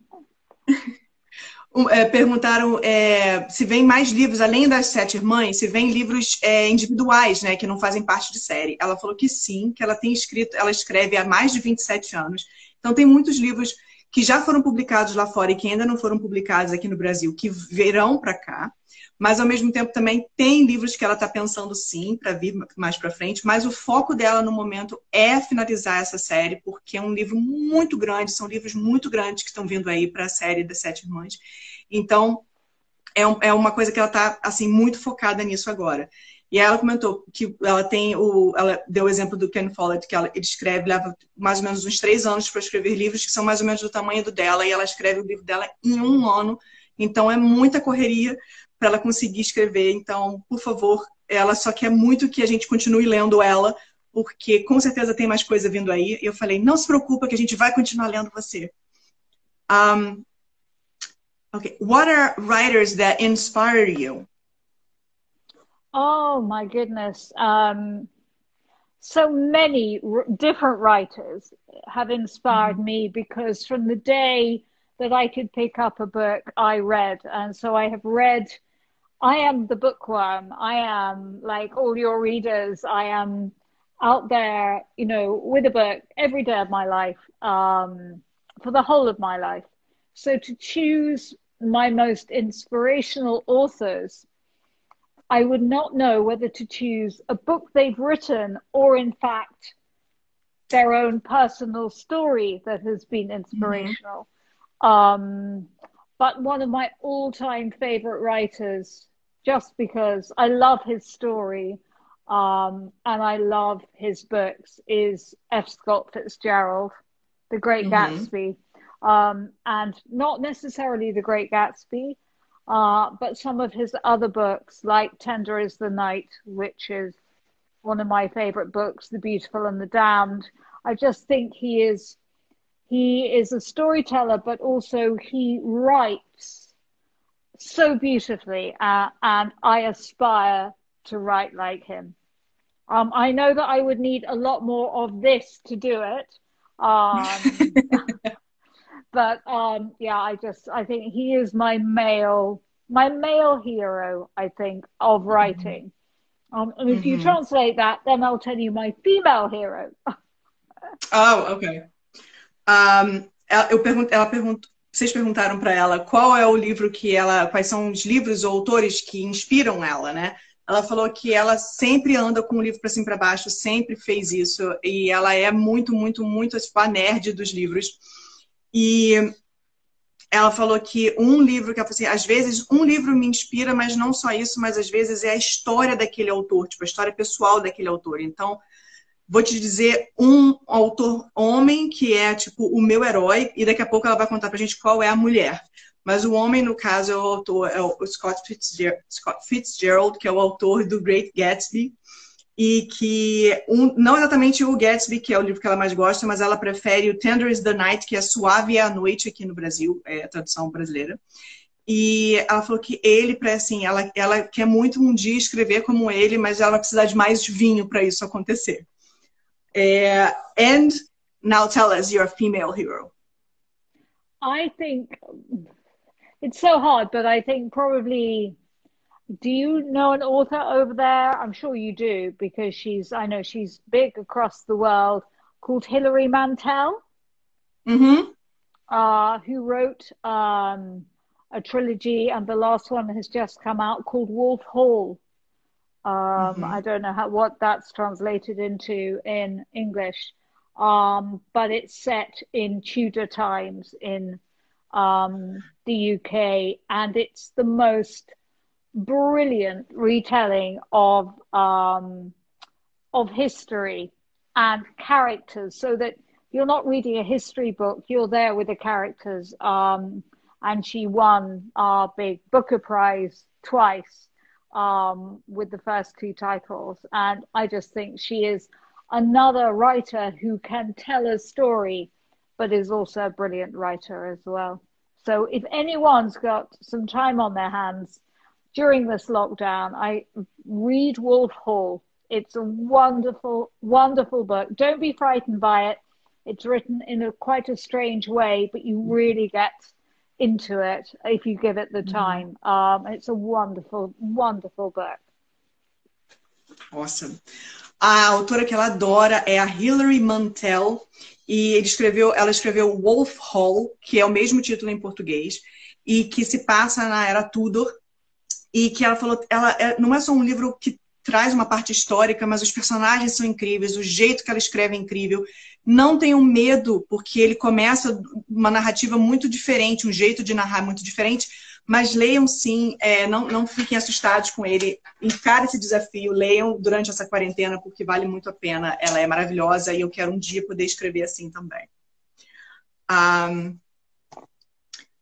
É, perguntaram é, se vem mais livros, além das Sete Irmãs, se vem livros é, individuais, né, que não fazem parte de série. Ela falou que sim, que ela tem escrito, ela escreve há mais de vinte e sete anos. Então tem muitos livros que já foram publicados lá fora e que ainda não foram publicados aqui no Brasil, que virão para cá. Mas ao mesmo tempo também tem livros que ela está pensando sim para vir mais para frente, mas o foco dela no momento é finalizar essa série, porque é um livro muito grande, são livros muito grandes que estão vindo aí para a série das Sete Irmãs. Então é, um, é uma coisa que ela está assim muito focada nisso agora. E ela comentou que ela tem o, ela deu o exemplo do Ken Follett, que ela, ele escreve, leva mais ou menos uns três anos para escrever livros que são mais ou menos do tamanho do dela, e ela escreve o livro dela em um ano. Então é muita correria para ela conseguir escrever. Então, por favor, ela só quer muito que a gente continue lendo ela, porque com certeza tem mais coisa vindo aí. Eu falei, não se preocupa que a gente vai continuar lendo você. Um, okay. What are writers that inspire you? Oh my goodness. Um, so many r different writers have inspired mm-hmm. me, because from the day that I could pick up a book I read. And so I have read, I am the bookworm. I am like all your readers. I am out there, you know, with a book every day of my life, um, for the whole of my life. So to choose my most inspirational authors, I would not know whether to choose a book they've written or, in fact, their own personal story that has been inspirational. Mm-hmm. Um, but one of my all-time favorite writers, just because I love his story um, and I love his books, is F. Scott Fitzgerald, The Great mm-hmm. Gatsby. Um, and not necessarily The Great Gatsby, uh, but some of his other books, like Tender is the Night, which is one of my favorite books, The Beautiful and the Damned. I just think he is, he is a storyteller, but also he writes so beautifully, uh, and I aspire to write like him. Um, I know that I would need a lot more of this to do it. Um, But um, yeah, I just, I think he is my male, my male hero, I think, of writing. Mm-hmm. Um, and if mm-hmm. you translate that, then I'll tell you my female hero. Oh, ok. Um, ela, eu pergunto, ela pergunto, vocês perguntaram para ela qual é o livro que ela, quais são os livros ou autores que inspiram ela, né? Ela falou que ela sempre anda com o livro para cima e para baixo, sempre fez isso. E ela é muito, muito, muito tipo, a nerd dos livros. E ela falou que um livro, que ela falou assim, às vezes um livro me inspira, mas não só isso, mas às vezes é a história daquele autor, tipo a história pessoal daquele autor. Então, vou te dizer um autor homem que é tipo o meu herói, e daqui a pouco ela vai contar pra gente qual é a mulher. Mas o homem, no caso, é o autor, é o Scott Fitzgerald, Scott Fitzgerald, que é o autor do Great Gatsby. E que, um, não exatamente o Gatsby, que é o livro que ela mais gosta, mas ela prefere o Tender is the Night, que é Suave é a Noite aqui no Brasil, é a tradução brasileira. E ela falou que ele, assim, ela, ela quer muito um dia escrever como ele, mas ela vai precisar de mais vinho para isso acontecer. É, and now tell us your female hero. I think, it's so hard, but I think probably... Do you know an author over there? I'm sure you do, because she's, I know she's big across the world, called Hilary Mantel, mm-hmm. uh, who wrote um, a trilogy, and the last one has just come out called Wolf Hall. Um, mm-hmm. I don't know how, what that's translated into in English, um, but it's set in Tudor times in um, the U K, and it's the most... brilliant retelling of um, of history and characters, so that you're not reading a history book, you're there with the characters. Um, and she won our big Booker Prize twice um, with the first two titles. And I just think she is another writer who can tell a story, but is also a brilliant writer as well. So if anyone's got some time on their hands, during this lockdown, I read Wolf Hall. It's a wonderful, wonderful book. Don't be frightened by it. It's written in a quite a strange way, but you really get into it if you give it the time. Um, it's a wonderful, wonderful book. Awesome. A autora que ela adora é a Hilary Mantel, e ele escreveu, ela escreveu Wolf Hall, que é o mesmo título em português, e que se passa na era Tudor. E que ela falou, ela é, não é só um livro que traz uma parte histórica, mas os personagens são incríveis, o jeito que ela escreve é incrível. Não tenham medo, porque ele começa uma narrativa muito diferente, um jeito de narrar muito diferente, mas leiam sim, é, não, não fiquem assustados com ele, encarem esse desafio, leiam durante essa quarentena, porque vale muito a pena, ela é maravilhosa e eu quero um dia poder escrever assim também. Um,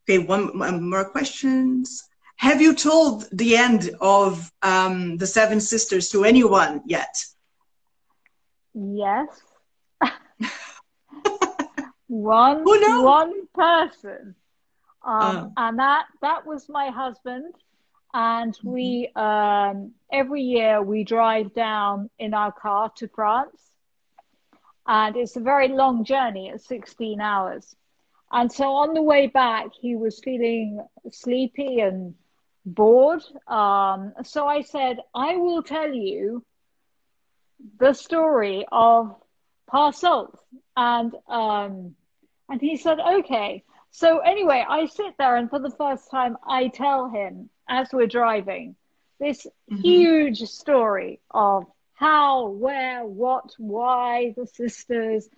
okay, one, one more questions. Have you told the end of um, The Seven Sisters to anyone yet? Yes. one, oh, no. one person. Um, uh. And that, that was my husband. And we, um, every year we drive down in our car to France. And it's a very long journey. It's sixteen hours. And so on the way back, he was feeling sleepy and bored. Um, so I said, I will tell you the story of Pa Salt. And, um, and he said, okay. So anyway, I sit there and for the first time, I tell him as we're driving this mm-hmm. huge story of how, where, what, why, the sisters.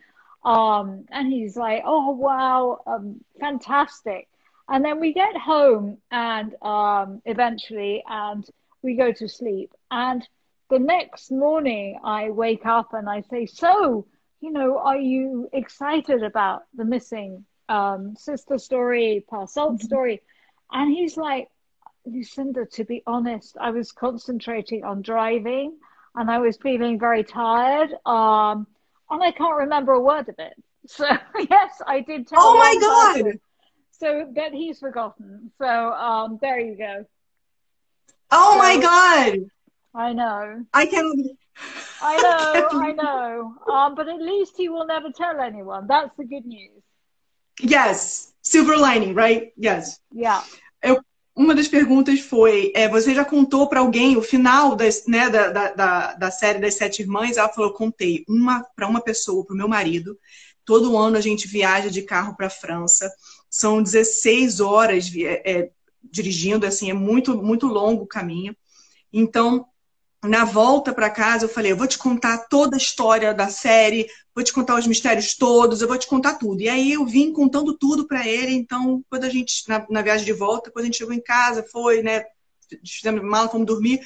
Um, and he's like, oh, wow, um, fantastic. And then we get home and um, eventually, and we go to sleep. And the next morning I wake up and I say, so, you know, are you excited about the missing um, sister story, Pa Salt mm-hmm. story? And he's like, Lucinda, to be honest, I was concentrating on driving and I was feeling very tired. Um, and I can't remember a word of it. So yes, I did tell Oh my God. Person. So that he's forgotten. So um, there you go. Oh so, my God. I know. I can. I know. I, I know. Um, but at least he will never tell anyone. That's the good news. Yes. Silver lining, right? Yes. Yeah. Eu, uma das perguntas foi, é, você já contou para alguém o final das, né, da, da, da, da série das Sete Irmãs? Ela falou, contei uma para uma pessoa, para o meu marido. Todo ano a gente viaja de carro para a França. São dezesseis horas é, é, dirigindo, assim, é muito, muito longo o caminho. Então, na volta para casa, eu falei, eu vou te contar toda a história da série, vou te contar os mistérios todos, eu vou te contar tudo. E aí eu vim contando tudo para ele, então, quando a gente, na, na viagem de volta, quando a gente chegou em casa, foi, né, fizemos mala, fomos dormir.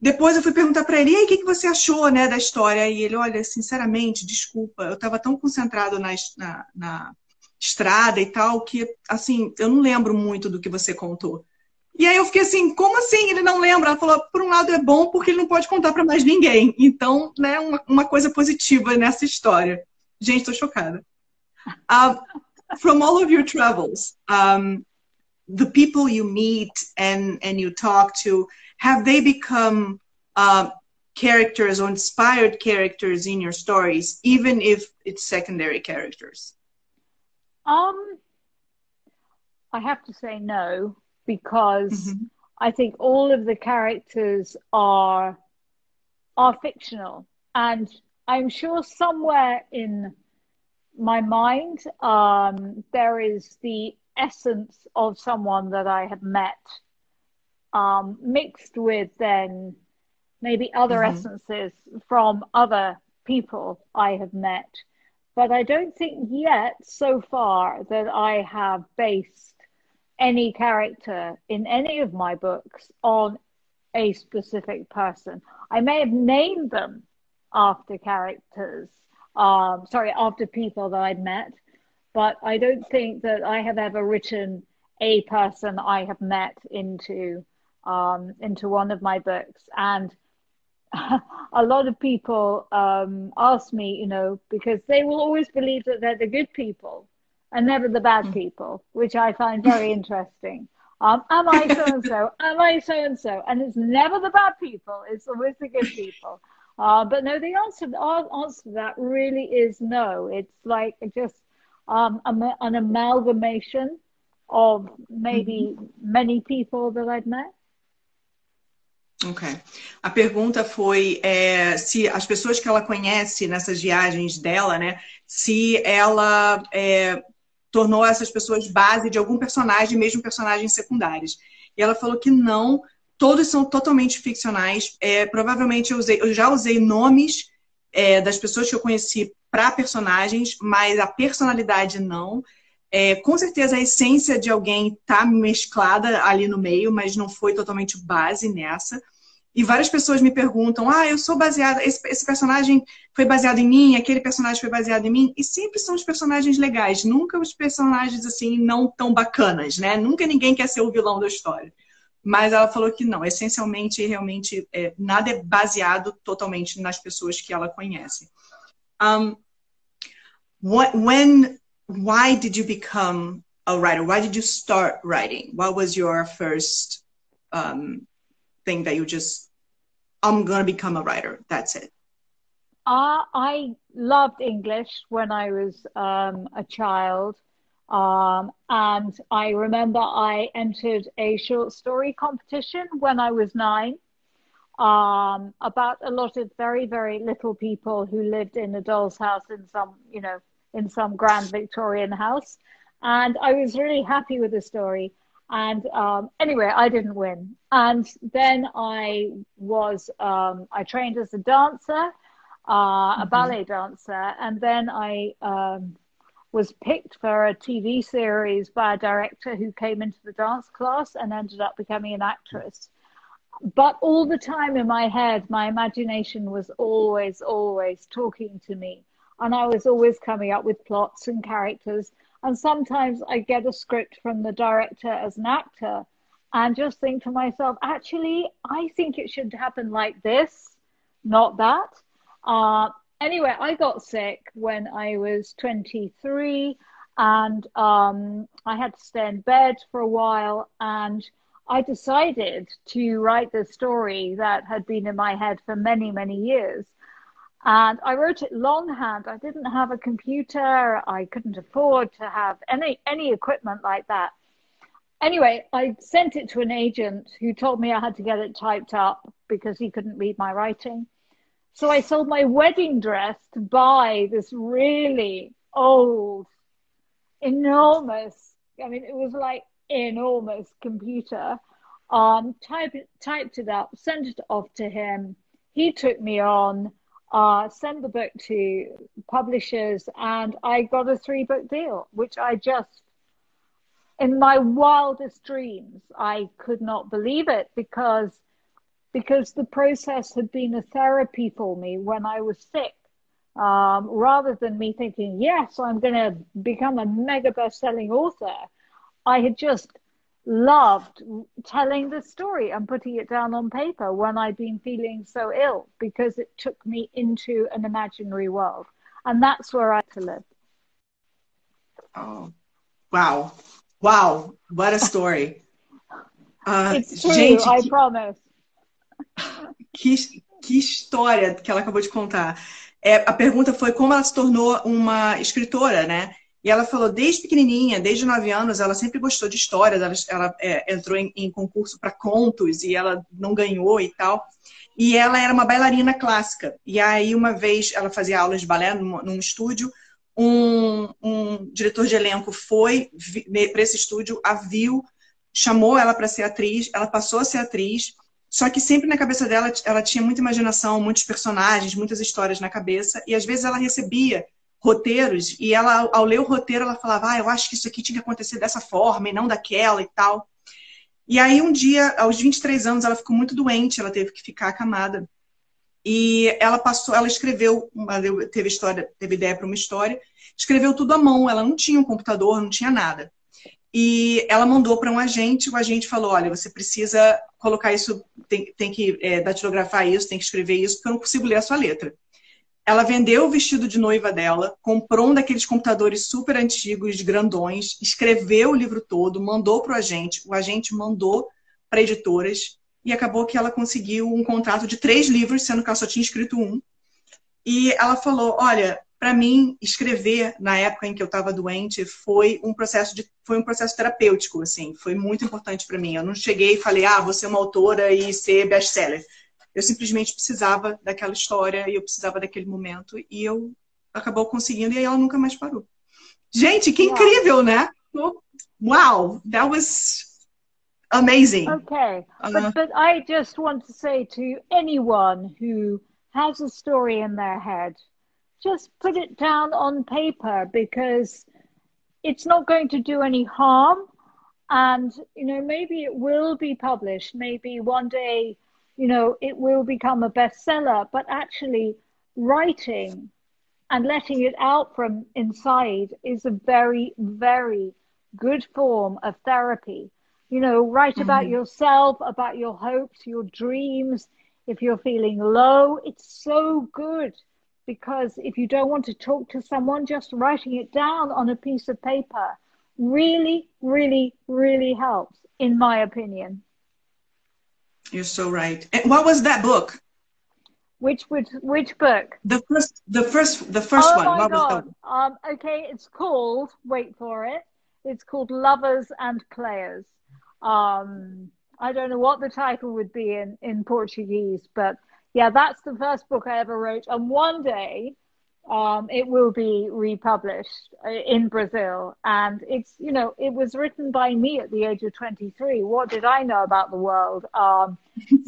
Depois eu fui perguntar para ele, e aí, o que, que você achou, né, da história? E ele, olha, sinceramente, desculpa, eu estava tão concentrado na... na, na estrada e tal, que, assim, eu não lembro muito do que você contou. E aí eu fiquei assim, como assim ele não lembra? Ela falou, por um lado é bom porque ele não pode contar para mais ninguém. Então, né, uma, uma coisa positiva nessa história. Gente, tô chocada. Uh, from all of your travels, um, the people you meet and, and you talk to, have they become uh, characters or inspired characters in your stories, even if it's secondary characters? Um, I have to say no, because mm-hmm. I think all of the characters are are fictional. And I'm sure somewhere in my mind, um, there is the essence of someone that I have met, um, mixed with then maybe other mm-hmm. essences from other people I have met. But I don't think yet, so far, that I have based any character in any of my books on a specific person. I may have named them after characters, um, sorry, after people that I'd met, but I don't think that I have ever written a person I have met into, um, into one of my books. And a lot of people um, ask me, you know, because they will always believe that they're the good people and never the bad people, which I find very interesting. Um, am I so-and-so? Am I so-and-so? And it's never the bad people. It's always the good people. Uh, but no, the answer, the answer to that really is no. It's like just um, an amalgamation of maybe many people that I've met. Okay. A pergunta foi é, se as pessoas que ela conhece nessas viagens dela, né, se ela é, tornou essas pessoas base de algum personagem, mesmo personagens secundários. E ela falou que não, todos são totalmente ficcionais. É, provavelmente eu, usei, eu já usei nomes é, das pessoas que eu conheci para personagens, mas a personalidade não. É, com certeza a essência de alguém está mesclada ali no meio, mas não foi totalmente base nessa. E várias pessoas me perguntam, ah, eu sou baseada, esse, esse personagem foi baseado em mim, aquele personagem foi baseado em mim. E sempre são os personagens legais, nunca os personagens, assim, não tão bacanas, né? Nunca ninguém quer ser o vilão da história. Mas ela falou que não, essencialmente, realmente, é, nada é baseado totalmente nas pessoas que ela conhece. Um, what, when, why did you become a writer? Why did you start writing? What was your first... Um, thing that you just, I'm going to become a writer, that's it? Uh, I loved English when I was um, a child. Um, and I remember I entered a short story competition when I was nine, um, about a lot of very, very little people who lived in a doll's house in some, you know, in some grand Victorian house. And I was really happy with the story. And um, anyway, I didn't win. And then I was, um, I trained as a dancer, uh, mm-hmm. a ballet dancer. And then I um, was picked for a T V series by a director who came into the dance class and ended up becoming an actress. But all the time in my head, my imagination was always, always talking to me. And I was always coming up with plots and characters. And sometimes I get a script from the director as an actor and just think to myself, actually, I think it should happen like this, not that. Uh, anyway, I got sick when I was twenty-three and um, I had to stay in bed for a while. And I decided to write this story that had been in my head for many, many years. And I wrote it longhand. I didn't have a computer. I couldn't afford to have any, any equipment like that. Anyway, I sent it to an agent who told me I had to get it typed up because he couldn't read my writing. So I sold my wedding dress to buy this really old, enormous, I mean, it was like enormous computer. Um, type, typed it up, sent it off to him. He took me on. Uh, send the book to publishers, and I got a three-book deal, which I just, in my wildest dreams, I could not believe it because, because the process had been a therapy for me when I was sick. Um, rather than me thinking, yes, I'm going to become a mega best-selling author, I had just loved telling the story and putting it down on paper when I'd been feeling so ill, because it took me into an imaginary world. And that's where I live. Oh, wow. Wow. What a story. Uh, it's true, gente, I que... promise. que, que história que ela acabou de contar. É, a pergunta foi como ela se tornou uma escritora, né? E ela falou, desde pequenininha, desde nove anos, ela sempre gostou de histórias. Ela, ela é, entrou em, em concurso para contos e ela não ganhou e tal. E ela era uma bailarina clássica. E aí, uma vez, ela fazia aulas de balé num, num estúdio. Um, um diretor de elenco foi para esse estúdio, a viu, chamou ela para ser atriz. Ela passou a ser atriz. Só que sempre na cabeça dela, ela tinha muita imaginação, muitos personagens, muitas histórias na cabeça. E às vezes ela recebia roteiros, e ela, ao ler o roteiro, ela falava, ah, eu acho que isso aqui tinha que acontecer dessa forma e não daquela e tal. E aí, um dia, aos vinte e três anos, ela ficou muito doente, ela teve que ficar acamada. E ela passou, ela escreveu, ela teve, história, teve ideia para uma história, escreveu tudo à mão, ela não tinha um computador, não tinha nada. E ela mandou para um agente, o agente falou, olha, você precisa colocar isso, tem, tem que é, datilografar isso, tem que escrever isso, porque eu não consigo ler a sua letra. Ela vendeu o vestido de noiva dela, comprou um daqueles computadores super antigos, grandões, escreveu o livro todo, mandou para o agente, o agente mandou para editoras e acabou que ela conseguiu um contrato de três livros, sendo que ela só tinha escrito um. E ela falou, olha, para mim, escrever na época em que eu estava doente foi um, processo de, foi um processo terapêutico, assim, foi muito importante para mim. Eu não cheguei e falei, ah, vou ser uma autora e ser best-seller. Eu simplesmente precisava daquela história e eu precisava daquele momento e eu acabou conseguindo e aí ela nunca mais parou. Gente, que incrível, né? Wow, that was amazing. Okay, uh, but, but I just want to say to anyone who has a story in their head, just put it down on paper because it's not going to do any harm and, you know, maybe it will be published, maybe one day, you know, it will become a bestseller, but actually writing and letting it out from inside is a very, very good form of therapy. You know, write about mm-hmm. yourself, about your hopes, your dreams. If you're feeling low, it's so good because if you don't want to talk to someone, just writing it down on a piece of paper really, really, really helps, in my opinion. You're so right. And what was that book? Which which which book? The first the first the first oh one. Oh my what God. Was that? Um okay, it's called, wait for it, It's called Lovers and Players. Um, I don't know what the title would be in, in Portuguese, but yeah, that's the first book I ever wrote. And one day um, it will be republished in Brazil. And it's, you know, it was written by me at the age of twenty-three. What did I know about the world? Um,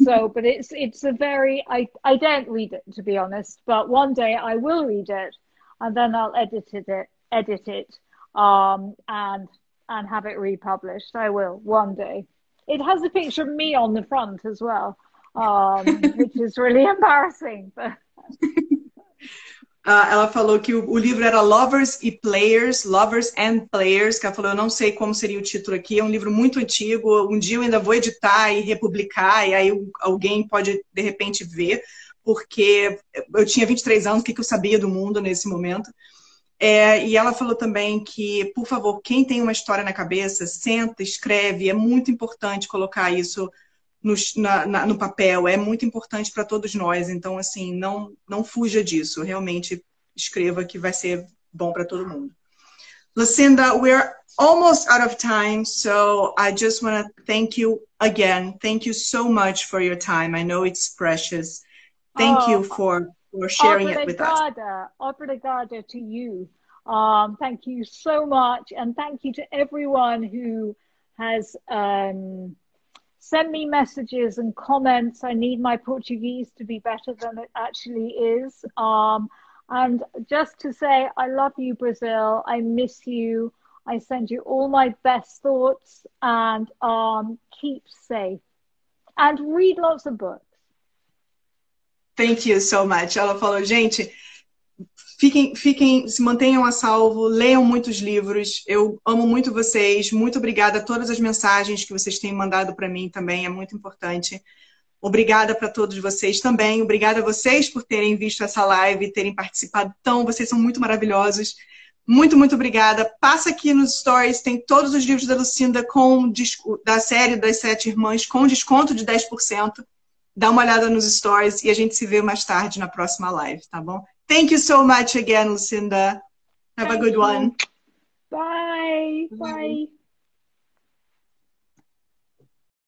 so, but it's, it's a very, I, I don't read it, to be honest, but one day I will read it and then I'll edit it, edit it um, and, and have it republished. I will one day. It has a picture of me on the front as well, um, which is really embarrassing. But... Uh, ela falou que o, o livro era Lovers e Players, Lovers and Players, que ela falou, eu não sei como seria o título aqui, é um livro muito antigo, um dia eu ainda vou editar e republicar, e aí alguém pode, de repente, ver, porque eu tinha vinte e três anos, o que, que eu sabia do mundo nesse momento? É, e ela falou também que, por favor, quem tem uma história na cabeça, senta, escreve, é muito importante colocar isso no, na, na, no papel, é muito importante para todos nós, então, assim, não, não fuja disso, realmente escreva que vai ser bom para todo mundo. Lucinda, we're almost out of time, so I just want to thank you again. Thank you so much for your time. I know it's precious. Thank oh. you for... We're sharing it with us. Obrigada to you. Um, thank you so much. And thank you to everyone who has um, sent me messages and comments. I need my Portuguese to be better than it actually is. Um, and just to say, I love you, Brazil. I miss you. I send you all my best thoughts and um, keep safe. And read lots of books. Thank you so much. Ela falou, gente, fiquem, fiquem, se mantenham a salvo, leiam muitos livros. Eu amo muito vocês. Muito obrigada a todas as mensagens que vocês têm mandado para mim também. É muito importante. Obrigada para todos vocês também. Obrigada a vocês por terem visto essa live e terem participado. Então, vocês são muito maravilhosos. Muito, muito obrigada. Passa aqui nos stories. Tem todos os livros da Lucinda com, da série das Sete Irmãs com desconto de dez por cento. Dá uma olhada nos stories e a gente se vê mais tarde na próxima live, tá bom? Thank you so much again, Lucinda. Have Thank a good you. one. Bye. Bye. Bye.